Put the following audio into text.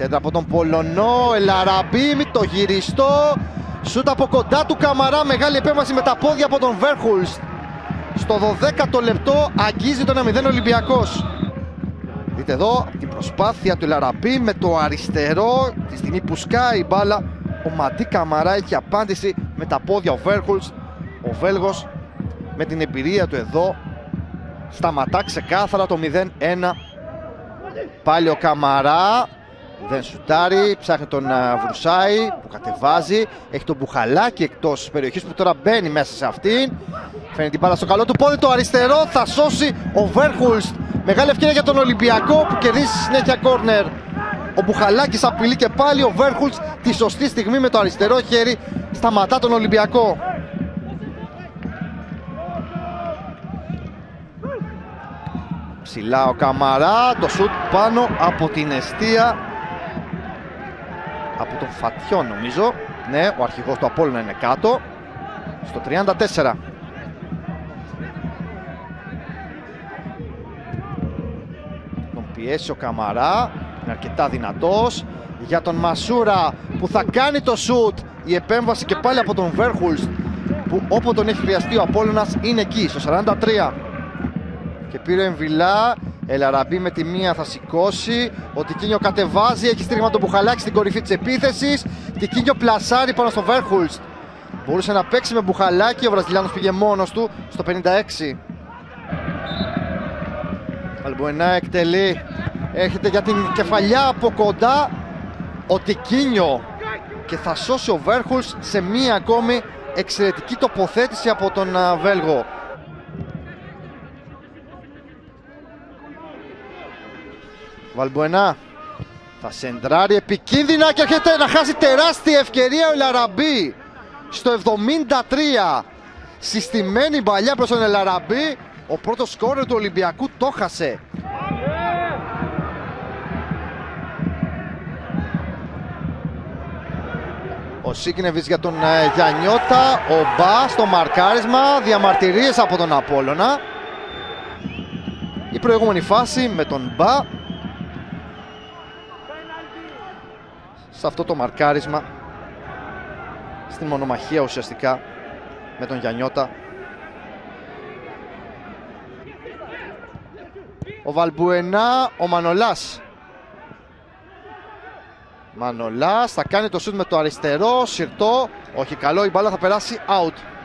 Σέντρα από τον Πολωνό, Ελ-Αραμπί, το γυριστό. Σούτ από κοντά του Καμαρά, μεγάλη επέμβαση με τα πόδια από τον Βέρχουλστ. Στο 12ο λεπτό αγγίζει τον 1-0 Ολυμπιακός. Δείτε εδώ την προσπάθεια του Ελ-Αραμπί με το αριστερό. Τη στιγμή που σκάει η μπάλα, ο Ματί Καμαρά έχει απάντηση με τα πόδια. Ο Βέρχουλστ, ο Βέλγος, με την εμπειρία του εδώ, σταματά ξεκάθαρα το 0-1. Πάλι ο Καμαρά, δεν σουτάρει, ψάχνει τον Βρουσάη που κατεβάζει. Έχει τον Μπουχαλάκη εκτός της περιοχής που τώρα μπαίνει μέσα σε αυτήν. Φέρνει την μπάλα στο καλό του πόδι, το αριστερό θα σώσει ο Βέρχουλστ. Μεγάλη ευκαιρία για τον Ολυμπιακό που κερδίζει συνέχεια κόρνερ. Ο Μπουχαλάκης απειλεί και πάλι, ο Βέρχουλστ τη σωστή στιγμή με το αριστερό χέρι σταματά τον Ολυμπιακό. Ψηλά ο Καμαρά, το σουτ πάνω από την εστία, από τον Φατιό νομίζω. Ναι, ο αρχηγός του Απόλλωνα είναι κάτω, στο 34. Τον πιέσει ο Καμαρά, είναι αρκετά δυνατός, για τον Μασούρα που θα κάνει το σουτ. Η επέμβαση και πάλι από τον Βέρχουλστ που όπου τον έχει χρειαστεί ο Απόλλωνας είναι εκεί, στο 43. Και πήρε εμβυλά, Ελ-Αραμπί με τη μία θα σηκώσει, ο Τικίνιο κατεβάζει, έχει στήριγμα τον Μπουχαλάκη στην κορυφή της επίθεσης, Τικίνιο πλασάρει πάνω στο Βέρχουλστ. Μπορούσε να παίξει με Μπουχαλάκη, ο Βραζιλιάνος πήγε μόνος του στο 56. Αλμπουενά εκτελεί, έρχεται για την κεφαλιά από κοντά ο Τικίνιο και θα σώσει ο Βέρχουλστ σε μία ακόμη εξαιρετική τοποθέτηση από τον Βέλγο. Αλμπουενά θα σεντράρει επικίνδυνα και έρχεται να χάσει τεράστια ευκαιρία ο Ελ-Αραμπί στο 73. Συστημένη παλιά προς τον Ελ-Αραμπί, ο πρώτος σκόρερ του Ολυμπιακού το χάσε. Ο Σιγκνέβιτς για τον Γιαννιώτα, ο Μπα στο μαρκάρισμα, διαμαρτυρίες από τον Απόλλωνα. Η προηγούμενη φάση με τον Μπα. Σε αυτό το μαρκάρισμα, στην μονομαχία ουσιαστικά με τον Γιαννιώτα. Ο Βαλμπουενά, ο Μανολάς. Μανολάς θα κάνει το σουτ με το αριστερό, συρτό, όχι καλό, η μπάλα θα περάσει out.